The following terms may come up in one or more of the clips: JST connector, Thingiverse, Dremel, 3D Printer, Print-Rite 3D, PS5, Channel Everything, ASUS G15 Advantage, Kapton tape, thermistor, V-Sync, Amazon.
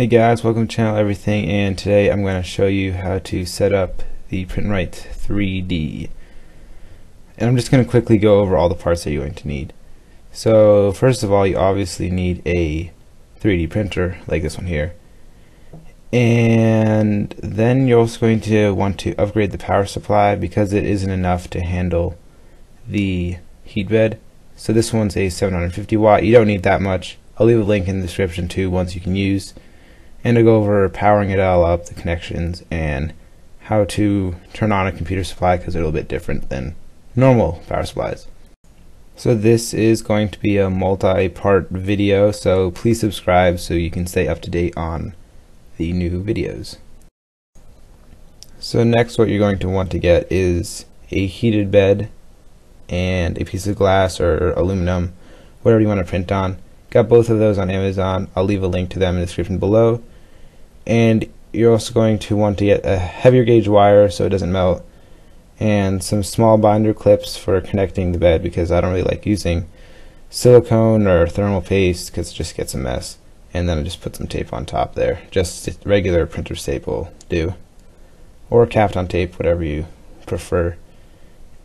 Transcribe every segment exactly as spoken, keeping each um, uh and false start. Hey guys, welcome to Channel Everything, and today I'm going to show you how to set up the Print-Rite three D. And I'm just going to quickly go over all the parts that you're going to need. So first of all, you obviously need a three D printer like this one here. And then you're also going to want to upgrade the power supply because it isn't enough to handle the heat bed. So this one's a seven hundred fifty watt. You don't need that much. I'll leave a link in the description to ones you can use. And to go over powering it all up, the connections, and how to turn on a computer supply because they're a little bit different than normal power supplies. So this is going to be a multi-part video, so please subscribe so you can stay up to date on the new videos. So next, what you're going to want to get is a heated bed and a piece of glass or aluminum, whatever you want to print on. Got both of those on Amazon. I'll leave a link to them in the description below. And you're also going to want to get a heavier gauge wire so it doesn't melt, and some small binder clips for connecting the bed because I don't really like using silicone or thermal paste because it just gets a mess. And then I just put some tape on top there, just regular printer tape will do, or Kapton tape, whatever you prefer.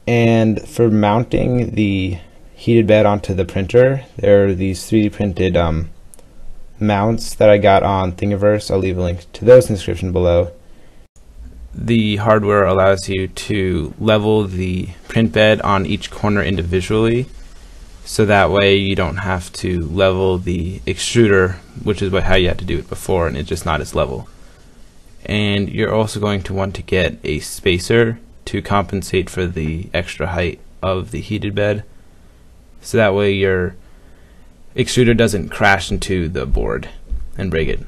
And for mounting the heated bed onto the printer, there are these three D printed um, mounts that I got on Thingiverse. I'll leave a link to those in the description below. The hardware allows you to level the print bed on each corner individually, so that way you don't have to level the extruder, which is what, how you had to do it before, and it's just not as level. And you're also going to want to get a spacer to compensate for the extra height of the heated bed, so that way your extruder doesn't crash into the board and break it.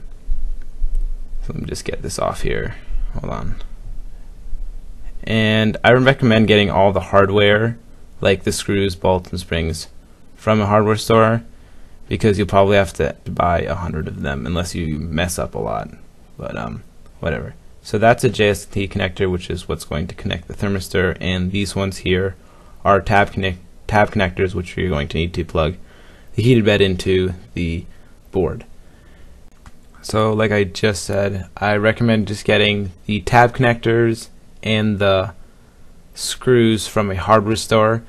So let me just get this off here, hold on. And I recommend getting all the hardware, like the screws, bolts, and springs, from a hardware store, because you'll probably have to buy a hundred of them unless you mess up a lot, but um, whatever. So that's a J S T connector, which is what's going to connect the thermistor, and these ones here are tab connect tab connectors, which you're going to need to plug the heated bed into the board. So like I just said, I recommend just getting the tab connectors and the screws from a hardware store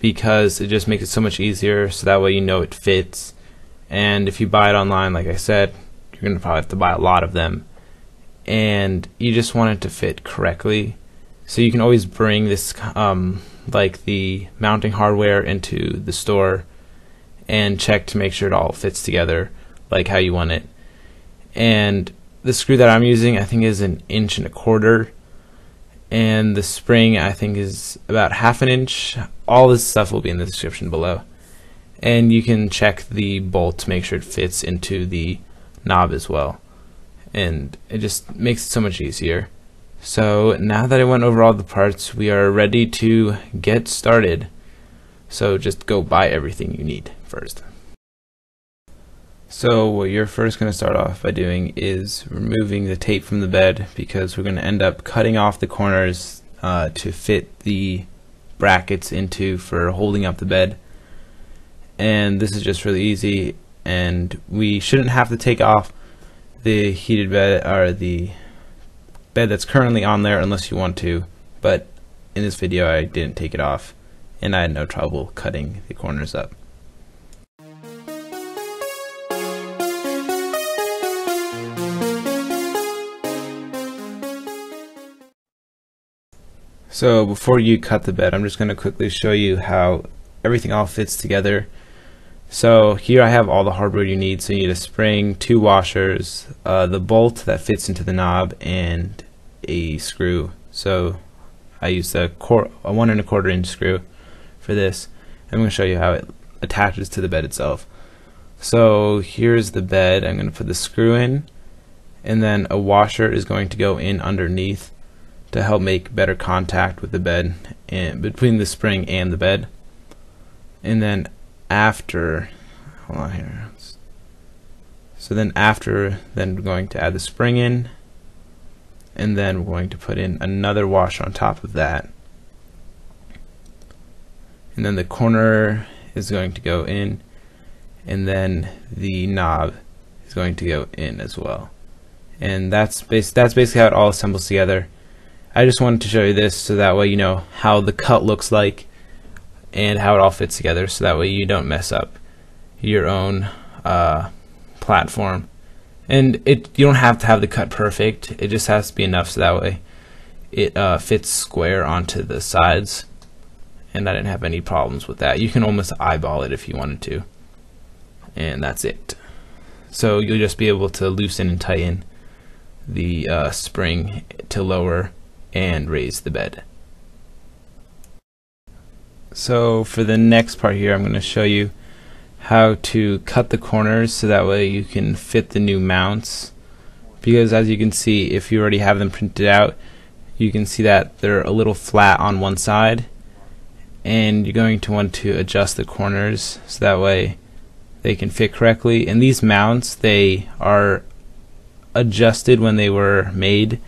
because it just makes it so much easier, so that way you know it fits. And if you buy it online, like I said, you're going to probably have to buy a lot of them, and you just want it to fit correctly. So you can always bring this um, like the mounting hardware into the store and check to make sure it all fits together like how you want it. And the screw that I'm using I think is an inch and a quarter, and the spring I think is about half an inch. All this stuff will be in the description below, and you can check the bolt to make sure it fits into the knob as well, and it just makes it so much easier. So now that I went over all the parts, we are ready to get started. So just go buy everything you need first. So what you're first going to start off by doing is removing the tape from the bed, because we're going to end up cutting off the corners uh, to fit the brackets into for holding up the bed. And this is just really easy, and we shouldn't have to take off the heated bed or the bed that's currently on there unless you want to, but in this video I didn't take it off and I had no trouble cutting the corners up. So before you cut the bed, I'm just going to quickly show you how everything all fits together. So here I have all the hardware you need. So you need a spring, two washers, uh, the bolt that fits into the knob, and a screw. So I used a, a one and a quarter inch screw for this. I'm going to show you how it attaches to the bed itself. So here's the bed. I'm going to put the screw in, and then a washer is going to go in underneath to help make better contact with the bed and between the spring and the bed. And then after, hold on here. So then after, then we're going to add the spring in, and then we're going to put in another washer on top of that. And then the corner is going to go in, and then the knob is going to go in as well. And that's bas that's basically how it all assembles together. I just wanted to show you this so that way you know how the cut looks like and how it all fits together, so that way you don't mess up your own uh, platform. And it you don't have to have the cut perfect, it just has to be enough so that way it uh, fits square onto the sides, and I didn't have any problems with that. You can almost eyeball it if you wanted to, and that's it. So you'll just be able to loosen and tighten the uh, spring to lower and raise the bed. So for the next part here, I'm going to show you how to cut the corners so that way you can fit the new mounts, because as you can see, if you already have them printed out, you can see that they're a little flat on one side, and you're going to want to adjust the corners so that way they can fit correctly. And these mounts, they are adjusted when they were made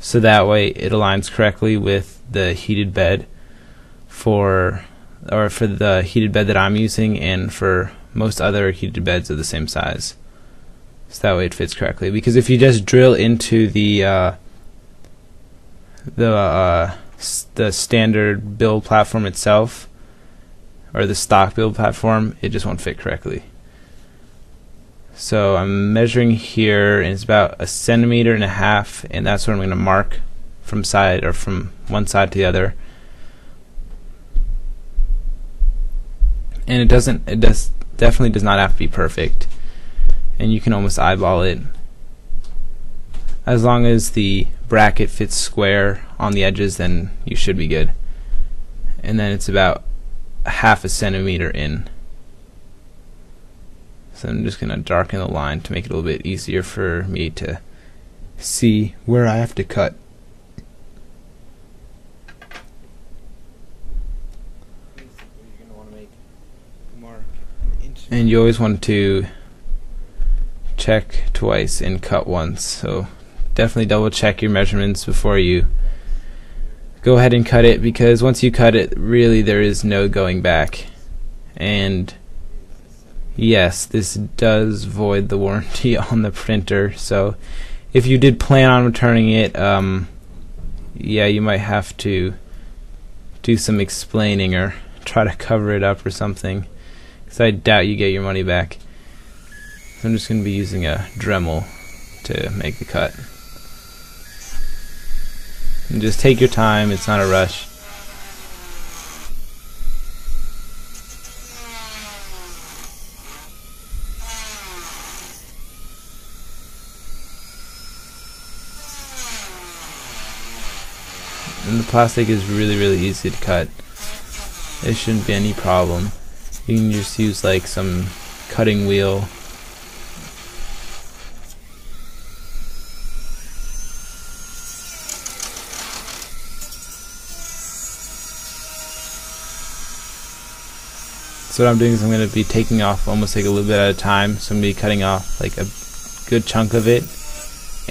so that way it aligns correctly with the heated bed for or for the heated bed that I'm using, and for most other heated beds of the same size, so that way it fits correctly. Because if you just drill into the uh, the uh, the standard build platform itself, or the stock build platform, it just won't fit correctly. So I'm measuring here, and it's about a centimeter and a half, and that's what I'm going to mark from side or from one side to the other. And it doesn't, it does definitely does not have to be perfect, and you can almost eyeball it as long as the bracket fits square on the edges, then you should be good. And then it's about a half a centimeter in. So I'm just gonna darken the line to make it a little bit easier for me to see where I have to cut. And you always want to check twice and cut once, so definitely double check your measurements before you go ahead and cut it, because once you cut it, really there is no going back. And yes, this does void the warranty on the printer, so if you did plan on returning it, um, yeah, you might have to do some explaining or try to cover it up or something. So I doubt you get your money back. So I'm just going to be using a Dremel to make the cut. And just take your time, it's not a rush. And the plastic is really, really easy to cut. It shouldn't be any problem. You can just use like some cutting wheel. So what I'm doing is I'm going to be taking off almost like a little bit at a time. So I'm going to be cutting off like a good chunk of it,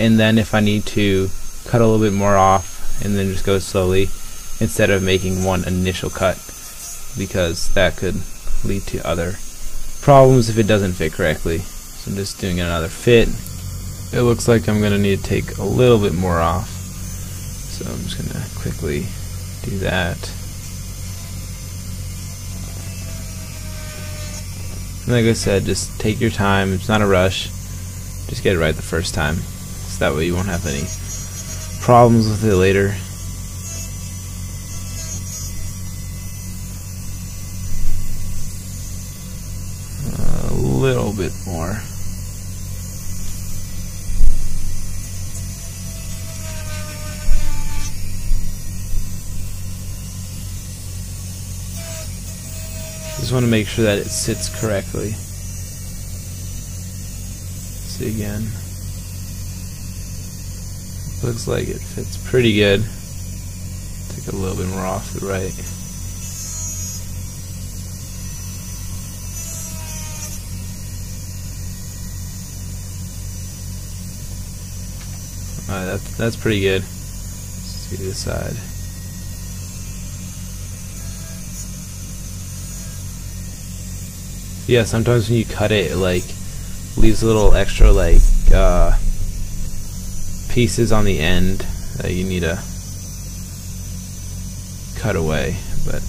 and then if I need to, cut a little bit more off, and then just go slowly instead of making one initial cut, because that could lead to other problems if it doesn't fit correctly. So I'm just doing another fit. It looks like I'm going to need to take a little bit more off, so I'm just going to quickly do that. And like I said, just take your time, it's not a rush, just get it right the first time, so that way you won't have any problems with it later. Little bit more. Just want to make sure that it sits correctly. See again. Looks like it fits pretty good. Take a little bit more off the right. Alright, that's, that's pretty good. Let's do this side. Yeah, sometimes when you cut it, like, leaves little extra like uh, pieces on the end that you need to cut away. But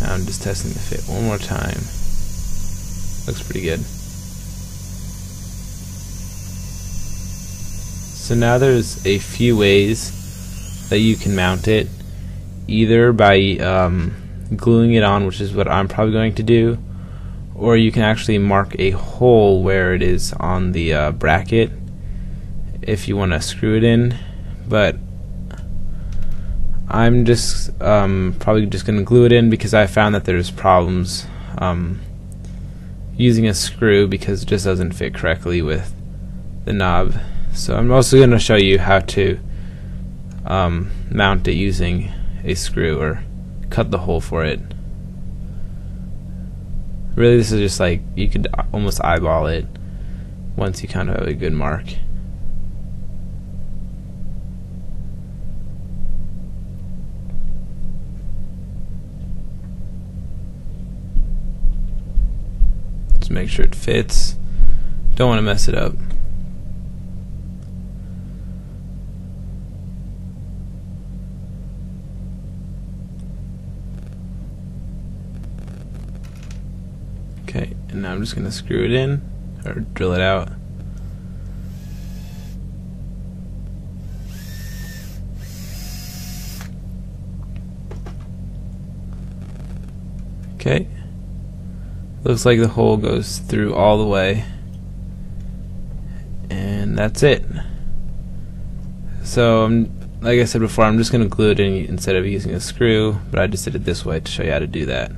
now I'm just testing the fit one more time. Looks pretty good. So now there's a few ways that you can mount it, either by um, gluing it on, which is what I'm probably going to do, or you can actually mark a hole where it is on the uh, bracket if you want to screw it in. But I'm just um, probably just going to glue it in because I found that there's problems um, using a screw because it just doesn't fit correctly with the knob. So I'm also going to show you how to um, mount it using a screw or cut the hole for it. Really, this is just like, you could almost eyeball it once you kind of have a good mark. Just make sure it fits. Don't want to mess it up. And now I'm just going to screw it in, or drill it out. Okay. Looks like the hole goes through all the way. And that's it. So, I'm, like I said before, I'm just going to glue it in instead of using a screw, but I just did it this way to show you how to do that.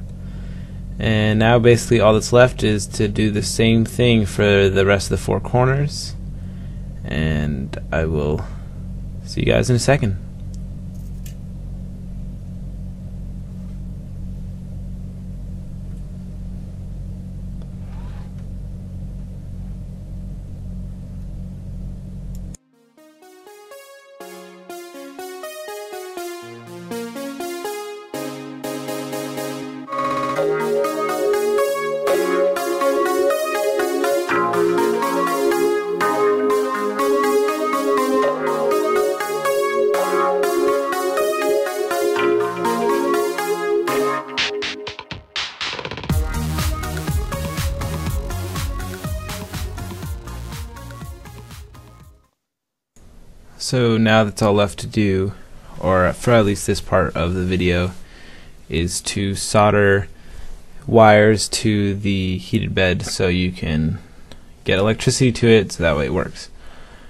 And now basically all that's left is to do the same thing for the rest of the four corners, and I will see you guys in a second. So now that's all left to do, or for at least this part of the video, is to solder wires to the heated bed so you can get electricity to it so that way it works.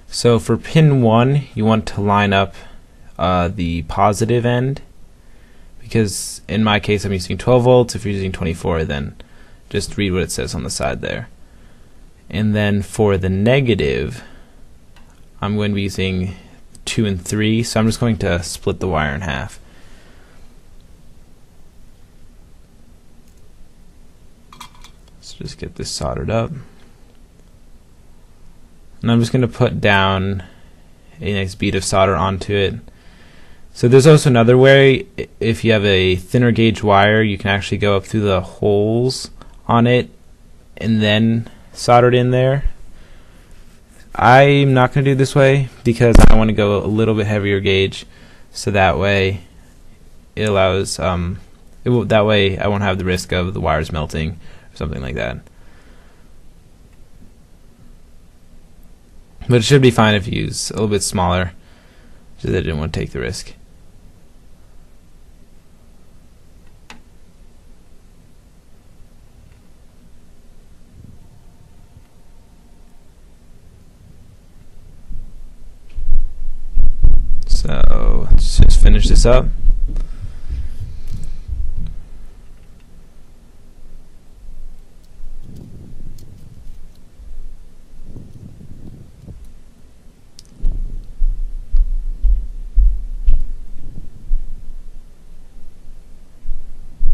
So for pin one, you want to line up uh, the positive end, because in my case I'm using twelve volts. If you're using twenty-four, then just read what it says on the side there. And then for the negative, I'm going to be using two and three, so I'm just going to split the wire in half. So just get this soldered up, and I'm just going to put down a nice bead of solder onto it. So there's also another way. If you have a thinner gauge wire, you can actually go up through the holes on it and then solder it in there. I'm not going to do it this way because I want to go a little bit heavier gauge, so that way it allows um, it will, that way I won't have the risk of the wires melting or something like that. But it should be fine if you use a little bit smaller, so that I didn't want to take the risk. So let's just finish this up.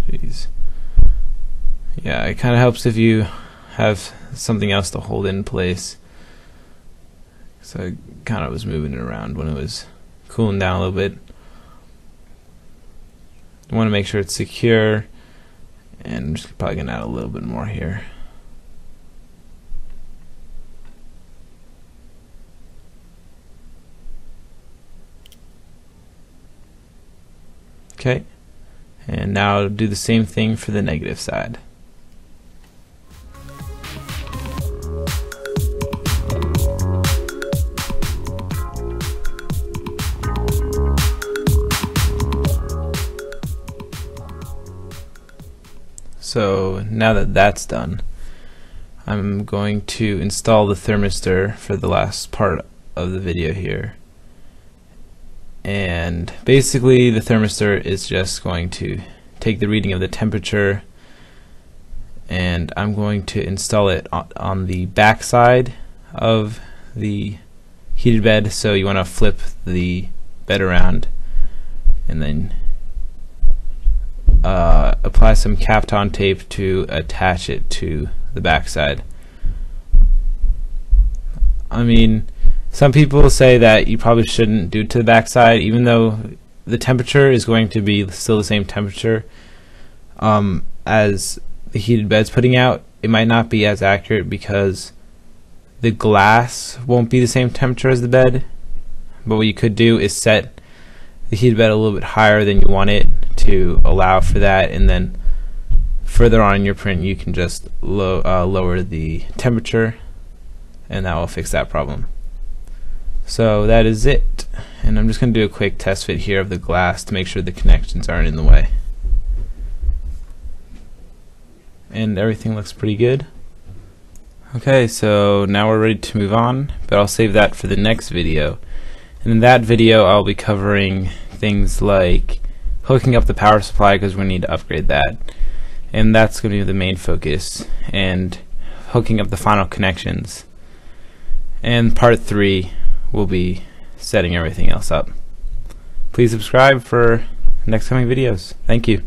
Jeez. Yeah, it kind of helps if you have something else to hold in place. So I kind of was moving it around when it was cooling down a little bit. I want to make sure it's secure, and I'm just probably going to add a little bit more here. Okay, and now do the same thing for the negative side. So now that that's done, I'm going to install the thermistor for the last part of the video here. And basically the thermistor is just going to take the reading of the temperature, and I'm going to install it on the back side of the heated bed. So you want to flip the bed around and then uh, apply some Kapton tape to attach it to the backside. I mean, some people say that you probably shouldn't do it to the backside, even though the temperature is going to be still the same temperature um, as the heated bed's putting out. It might not be as accurate because the glass won't be the same temperature as the bed. But what you could do is set the heated bed a little bit higher than you want it to allow for that, and then further on in your print you can just low, uh, lower the temperature, and that will fix that problem. So that is it, and I'm just going to do a quick test fit here of the glass to make sure the connections aren't in the way. And everything looks pretty good. Okay, so now we're ready to move on, but I'll save that for the next video. And in that video I'll be covering things like hooking up the power supply, because we need to upgrade that. And that's going to be the main focus, and hooking up the final connections. And part three will be setting everything else up. Please subscribe for next coming videos. Thank you.